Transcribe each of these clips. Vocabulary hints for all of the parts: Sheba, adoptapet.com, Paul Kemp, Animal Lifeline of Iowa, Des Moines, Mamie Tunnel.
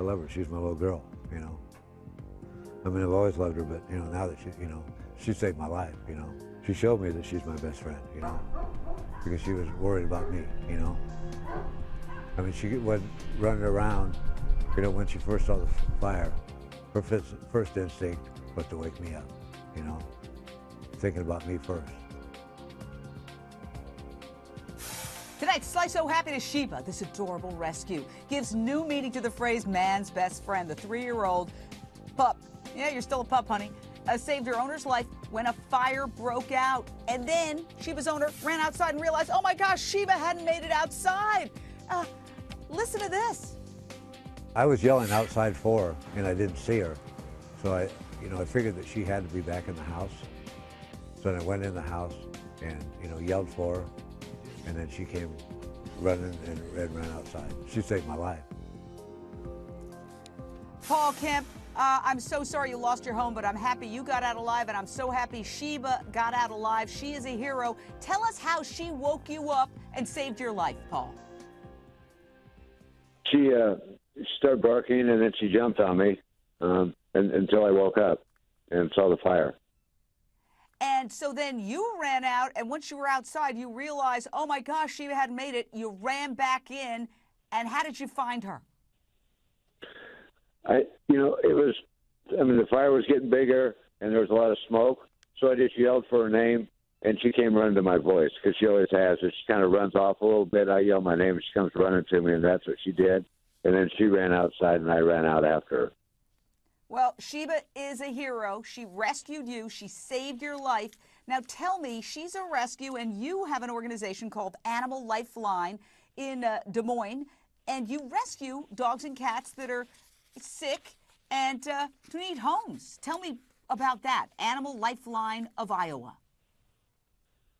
I love her. She's my little girl, you know. I mean, I've always loved her, but, you know, now that she, you know, she saved my life, you know. She showed me that she's my best friend, you know, because she was worried about me, you know. I mean, she was running around, you know, when she first saw the fire, her first instinct was to wake me up, you know, thinking about me first. Tonight, Slice So Happy to Sheba, this adorable rescue, gives new meaning to the phrase man's best friend. The 3-year-old pup, yeah, you're still a pup, honey, saved her owner's life when a fire broke out. And then Sheba's owner ran outside and realized, oh my gosh, Sheba hadn't made it outside. Listen to this. I was yelling outside for her, and I didn't see her. So I, you know, I figured that she had to be back in the house. So then I went in the house and, you know, yelled for her. And then she came running and ran outside. She saved my life. Paul Kemp, I'm so sorry you lost your home, but I'm happy you got out alive, and I'm so happy Sheba got out alive. She is a hero. Tell us how she woke you up and saved your life, Paul. She started barking, and then she jumped on me until I woke up and saw the fire. And so then you ran out, and once you were outside, you realized, oh, my gosh, she hadn't made it. You ran back in, and how did you find her? I mean, the fire was getting bigger, and there was a lot of smoke, so I just yelled for her name, and she came running to my voice, because she always has. So she kind of runs off a little bit. I yell my name, and she comes running to me, and that's what she did. And then she ran outside, and I ran out after her. Well, Sheba is a hero. She rescued you. She saved your life. Now tell me, she's a rescue, and you have an organization called Animal Lifeline in Des Moines, and you rescue dogs and cats that are sick and who need homes. Tell me about that, Animal Lifeline of Iowa.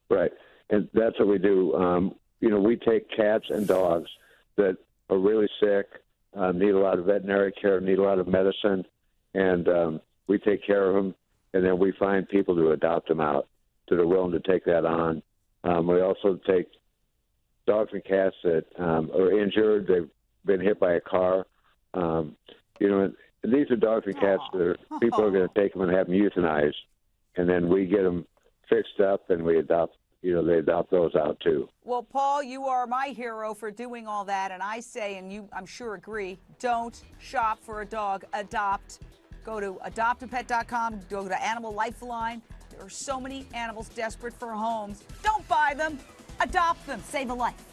Right, and that's what we do. You know, we take cats and dogs that are really sick, need a lot of veterinary care, need a lot of medicine, and we take care of them, and then we find people to adopt them out that are willing to take that on. We also take dogs and cats that are injured. They've been hit by a car. You know, and these are dogs and cats that are, people are going to take them and have them euthanized, and then we get them fixed up, and we adopt, you know, they adopt those out too. Well, Paul, you are my hero for doing all that, and I say, and you, I'm sure, agree, don't shop for a dog, adopt. Go to adoptapet.com, go to Animal Lifeline. There are so many animals desperate for homes. Don't buy them, adopt them, save a life.